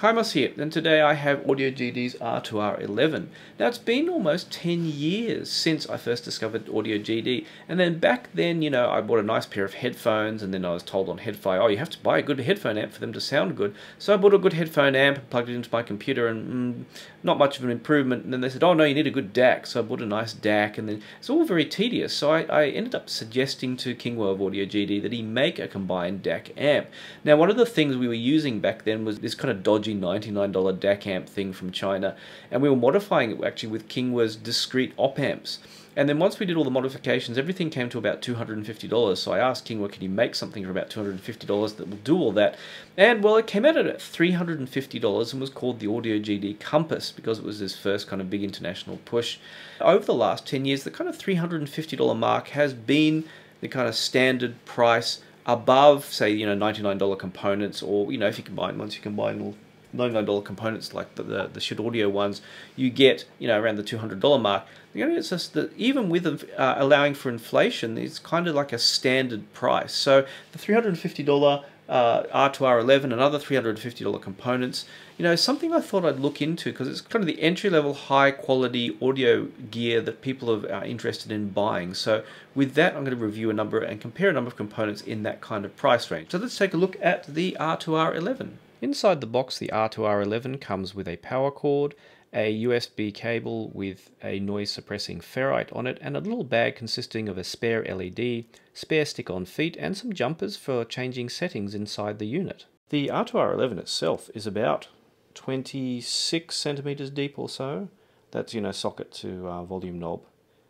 Hi, Moss here, and today I have Audio-gd's R2R11. Now it's been almost 10 years since I first discovered Audio-gd, and then back then, you know, I bought a nice pair of headphones, and then I was told on Head-Fi, oh, you have to buy a good headphone amp for them to sound good. So I bought a good headphone amp, plugged it into my computer, and not much of an improvement, and then they said, oh no, you need a good DAC, so I bought a nice DAC, and then it's all very tedious, so I ended up suggesting to Kingwa of Audio-gd that he make a combined DAC amp. Now one of the things we were using back then was this kind of dodgy $99 DAC amp thing from China, and we were modifying it actually with Kingwa's discrete op amps. And then once we did all the modifications, everything came to about $250. So I asked Kingwa, can you make something for about $250 that will do all that? And well, it came out at about $350 and was called the Audio-gd Compass because it was this first kind of big international push. Over the last 10 years, the kind of $350 mark has been the kind of standard price above, say, you know, $99 components, or, you know, if you combine, once you combine all $99 components like the Schiit Audio ones, you get, you know, around the $200 mark. The only thing is that even with allowing for inflation, it's kind of like a standard price. So the $350 R2R11 and other $350 components, you know, something I thought I'd look into because it's kind of the entry-level, high-quality audio gear that people are interested in buying. So with that, I'm going to review a number and compare a number of components in that kind of price range. So let's take a look at the R2R11. Inside the box, the R2R11 comes with a power cord, a USB cable with a noise-suppressing ferrite on it, and a little bag consisting of a spare LED, spare stick-on feet, and some jumpers for changing settings inside the unit. The R2R11 itself is about 26 centimeters deep or so. That's, you know, socket to volume knob.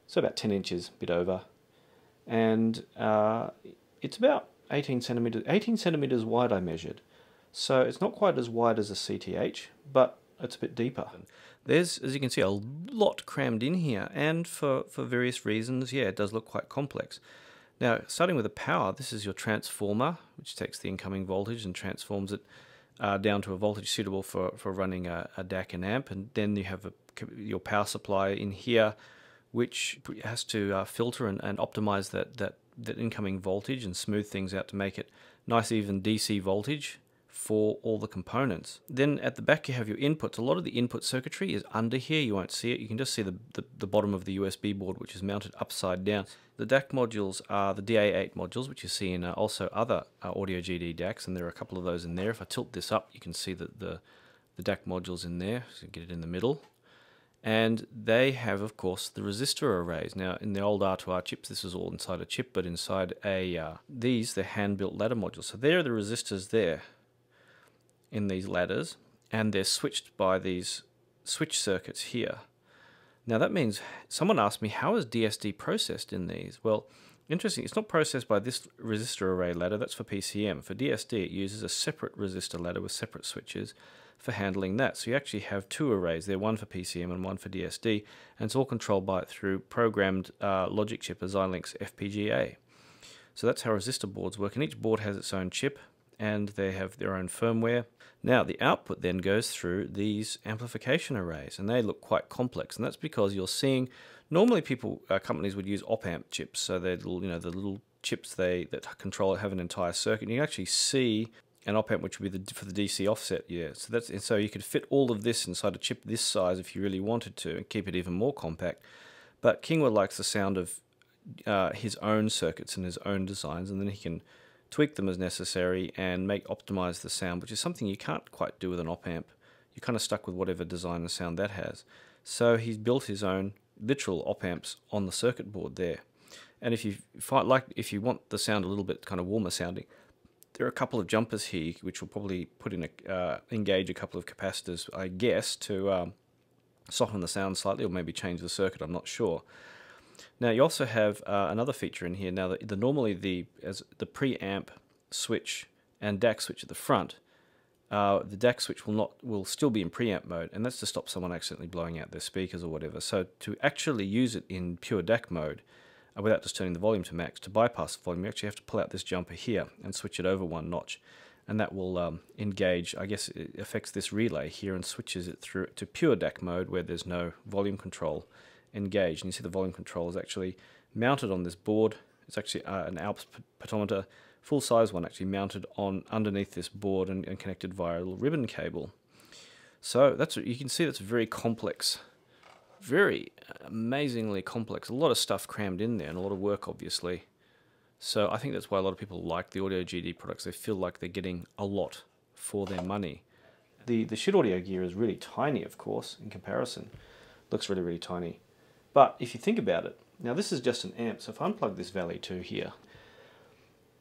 So about 10 inches, bit over. And it's about 18 centimeters wide I measured. So it's not quite as wide as a CTH, but it's a bit deeper. There's, as you can see, a lot crammed in here, and for various reasons, yeah, it does look quite complex. Now, starting with the power, this is your transformer, which takes the incoming voltage and transforms it down to a voltage suitable for running a DAC and amp, and then you have your power supply in here, which has to filter and optimize that incoming voltage and smooth things out to make it nice even DC voltage for all the components. Then at the back you have your inputs. A lot of the input circuitry is under here. You won't see it. You can just see the bottom of the USB board, which is mounted upside down. The DAC modules are the DA8 modules, which you see in also other Audio-gd DACs, and there are a couple of those in there. If I tilt this up, you can see that the DAC modules in there, so you get it in the middle. And they have, of course, the resistor arrays. Now, in the old R2R chips, this is all inside a chip, but inside these, they're hand-built ladder modules. So there are the resistors there, in these ladders, and they're switched by these switch circuits here. Now that means, someone asked me, how is DSD processed in these? Well, interesting, it's not processed by this resistor array ladder, that's for PCM. For DSD, it uses a separate resistor ladder with separate switches for handling that. So you actually have two arrays there, one for PCM and one for DSD, and it's all controlled by it through programmed logic chip, a Xilinx FPGA. So that's how resistor boards work, and each board has its own chip, and they have their own firmware. Now the output then goes through these amplification arrays, and they look quite complex, and that's because you're seeing, normally companies would use op-amp chips, so they're little, you know, the little chips that control it have an entire circuit, and you actually see an op-amp which would be for the DC offset, yeah. So that's, and so you could fit all of this inside a chip this size if you really wanted to, and keep it even more compact. But Kingwa likes the sound of his own circuits and his own designs, and then he can tweak them as necessary and optimize the sound, which is something you can't quite do with an op-amp. You're kind of stuck with whatever design and sound that has. So he's built his own literal op-amps on the circuit board there. And if you want the sound a little bit kind of warmer sounding, there are a couple of jumpers here which will probably put in engage a couple of capacitors, I guess, to soften the sound slightly or maybe change the circuit. I'm not sure. Now you also have another feature in here. Now normally the preamp switch and DAC switch at the front, the DAC switch will still be in preamp mode, and that's to stop someone accidentally blowing out their speakers or whatever. So to actually use it in pure DAC mode, without just turning the volume to max, to bypass the volume, you actually have to pull out this jumper here and switch it over one notch, and that will engage. I guess it affects this relay here and switches it through to pure DAC mode where there's no volume control engaged. And you see the volume control is actually mounted on this board. It's actually an Alps pottometer, full size one, actually mounted on underneath this board and connected via a little ribbon cable. So that's what you can see. That's very complex, very amazingly complex. A lot of stuff crammed in there and a lot of work, obviously. So I think that's why a lot of people like the Audio-gd products. They feel like they're getting a lot for their money. The Schiit Audio gear is really tiny, of course, in comparison. Looks really, really tiny. But if you think about it, now this is just an amp. So if I unplug this Vali 2 here,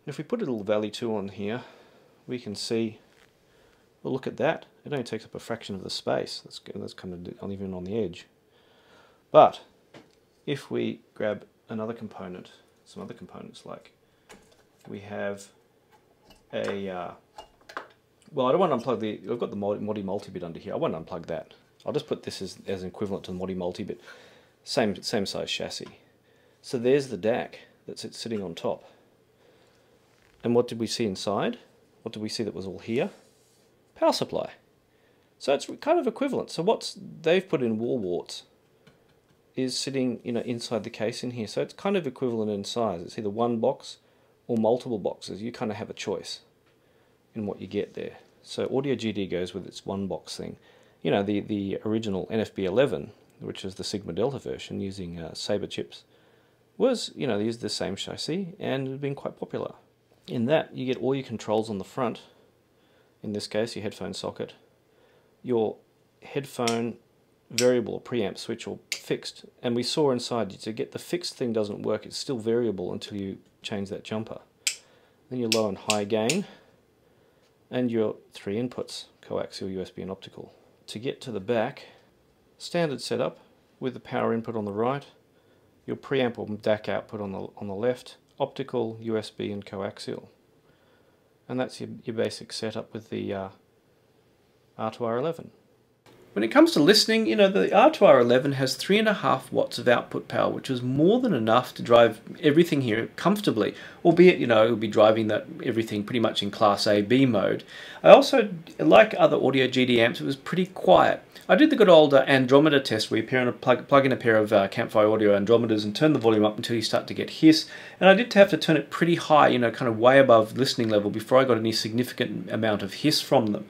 if we put a little Vali 2 on here, we can see, well, look at that. It only takes up a fraction of the space. That's kind of even on the edge. But if we grab another component, some other components, like we have a, well, I don't want to unplug the, I've got the Modi Multibit under here. I won't unplug that. I'll just put this as an equivalent to the Modi Multibit. Same size chassis. So there's the DAC that's sitting on top. And what did we see inside? What did we see that was all here? Power supply. So it's kind of equivalent. So what's they've put in wall warts is sitting, you know, inside the case in here. So it's kind of equivalent in size. It's either one box or multiple boxes. You kind of have a choice in what you get there. So Audio-gd goes with its one box thing. You know, the original NFB-11, which is the Sigma Delta version using Sabre chips, was, you know, they used the same chassis and had been quite popular. In that, you get all your controls on the front, in this case your headphone socket, your headphone variable or preamp switch or fixed, and we saw inside to get the fixed thing doesn't work, it's still variable until you change that jumper. Then your low and high gain, and your three inputs, coaxial, USB and optical. To get to the back, standard setup with the power input on the right, your preamp or DAC output on the left, optical, USB and coaxial. And that's your basic setup with the R2R11. When it comes to listening, you know, the R2R11 has 3.5 watts of output power, which is more than enough to drive everything here comfortably, albeit, you know, it will be driving that everything pretty much in Class A/B mode. I also, like other Audio-gd amps, it was pretty quiet. I did the good old Andromeda test where you plug in a pair of Campfire Audio Andromedas and turn the volume up until you start to get hiss, and I did have to turn it pretty high, you know, kind of way above listening level before I got any significant amount of hiss from them.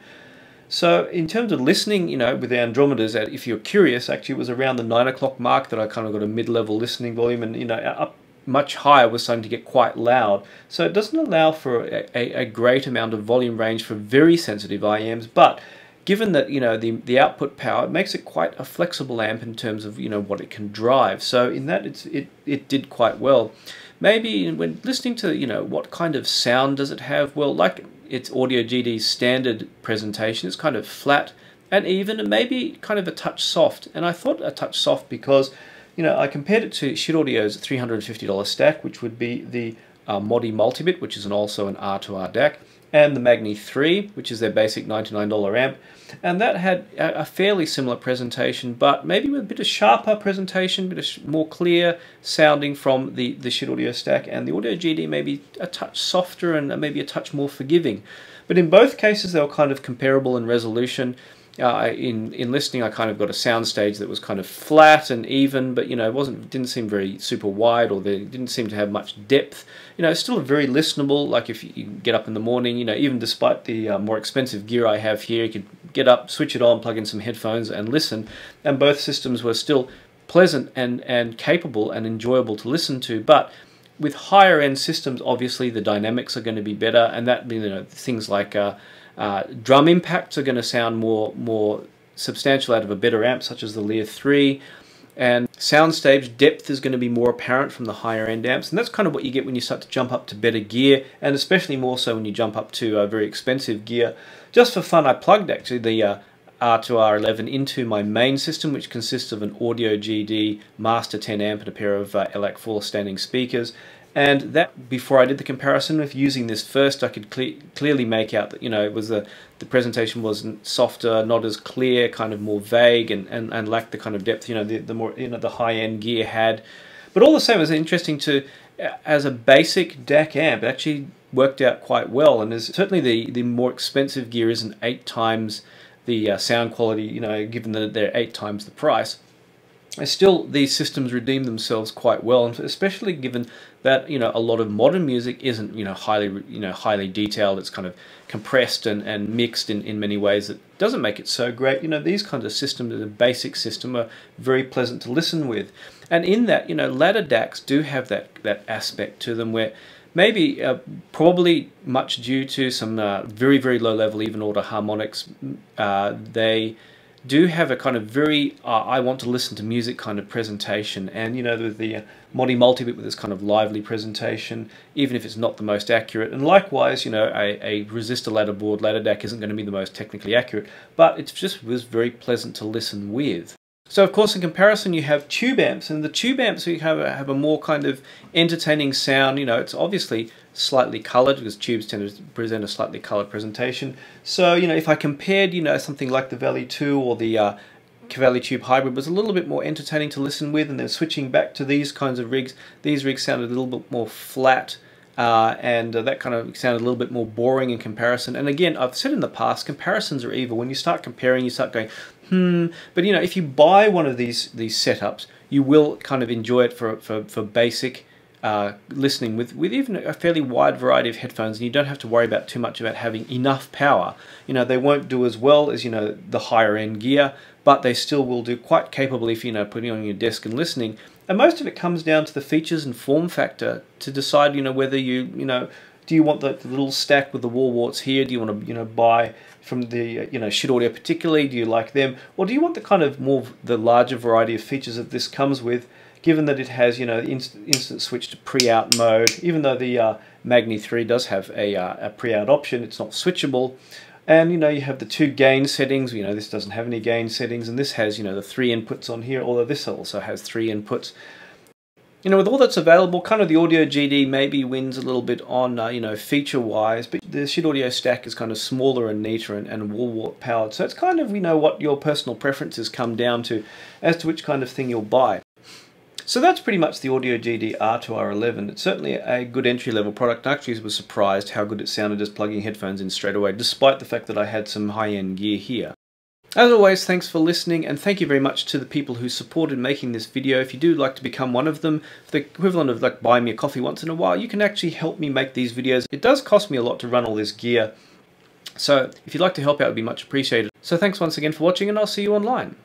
So in terms of listening, you know, with the Andromedas, if you're curious, actually it was around the 9 o'clock mark that I kind of got a mid-level listening volume, and, you know, up much higher was starting to get quite loud. So it doesn't allow for a great amount of volume range for very sensitive IEMs, but given that, you know, the output power, it makes it quite a flexible amp in terms of, you know, what it can drive. So in that, it did quite well. Maybe when listening to, you know, what kind of sound does it have? Well, like its Audio-gd's standard presentation, it's kind of flat and even, and maybe kind of a touch soft. And I thought a touch soft because, you know, I compared it to Schiit Audio's $350 stack, which would be the Modi Multibit, which is also an R2R DAC, and the Magni 3, which is their basic $99 amp, and that had a fairly similar presentation, but maybe with a bit of sharper presentation, a bit of more clear sounding from the Schiit Audio stack, and the Audio-gd maybe a touch softer and maybe a touch more forgiving. But in both cases, they were kind of comparable in resolution. In listening, I kind of got a sound stage that was kind of flat and even, but, you know, didn't seem very super wide, or there didn't seem to have much depth. You know, it's still very listenable. Like if you get up in the morning, you know, even despite the more expensive gear I have here, you could get up, switch it on, plug in some headphones, and listen. And both systems were still pleasant and capable and enjoyable to listen to, but with higher end systems, obviously the dynamics are going to be better, and that, you know, things like drum impacts are going to sound more substantial out of a better amp, such as the Lear 3, and soundstage depth is going to be more apparent from the higher end amps, and that's kind of what you get when you start to jump up to better gear, and especially more so when you jump up to very expensive gear. Just for fun, I plugged actually the R2R11 into my main system, which consists of an Audio-gd master 10 amp and a pair of LAC4 standing speakers. And that, before I did the comparison with using this first, I could clearly make out that, you know, it was the presentation wasn't softer, not as clear, kind of more vague, and lacked the kind of depth, you know, the more, you know, the high-end gear had. But all the same, it was interesting to, as a basic DAC amp, it actually worked out quite well. And certainly the more expensive gear isn't 8 times the sound quality, you know, given that they're 8 times the price. still these systems redeem themselves quite well, and especially given that a lot of modern music isn't highly detailed. It's kind of compressed and mixed in many ways that doesn't make it so great. These kinds of systems, the basic system, are very pleasant to listen with, and in that latter DACs do have that aspect to them where maybe probably much due to some very, very low level even order harmonics, they do have a kind of very I want to listen to music kind of presentation. And with the Modi Multibit, with this kind of lively presentation, even if it's not the most accurate. And likewise, a resistor ladder board, ladder DAC, isn't going to be the most technically accurate, but it just was very pleasant to listen with. So of course in comparison you have tube amps, and the tube amps we have a more kind of entertaining sound. It's obviously slightly coloured because tubes tend to present a slightly coloured presentation. So if I compared something like the Vali 2 or the Cavalli Tube Hybrid was a little bit more entertaining to listen with, and then switching back to these kinds of rigs, these rigs sounded a little bit more flat. That kind of sounded a little bit more boring in comparison. And again, I've said in the past, comparisons are evil. When you start comparing, you start going, But if you buy one of these setups, you will kind of enjoy it for basic listening with even a fairly wide variety of headphones, and you don't have to worry about too much about having enough power. They won't do as well as the higher end gear, but they still will do quite capably if putting it on your desk and listening. And most of it comes down to the features and form factor to decide, whether do you want the little stack with the wall warts here? Do you want to, buy from the, Schiit Audio particularly? Do you like them? Or do you want the kind of more, the larger variety of features that this comes with, given that it has, instant switch to pre-out mode? Even though the Magni 3 does have a pre-out option, it's not switchable. And you have the two gain settings. This doesn't have any gain settings, and this has the three inputs on here, although this also has three inputs. With all that's available, kind of the Audio-gd maybe wins a little bit on feature wise, but the Schiit Audio stack is kind of smaller and neater and wall wart powered, so it's kind of what your personal preferences come down to as to which kind of thing you'll buy. So that's pretty much the Audio-gd R2R11. It's certainly a good entry-level product. I actually was surprised how good it sounded just plugging headphones in straight away, despite the fact that I had some high-end gear here. As always, thanks for listening, and thank you very much to the people who supported making this video. If you do like to become one of them, for the equivalent of like buying me a coffee once in a while, you can actually help me make these videos. It does cost me a lot to run all this gear, so if you'd like to help out, it would be much appreciated. So thanks once again for watching, and I'll see you online.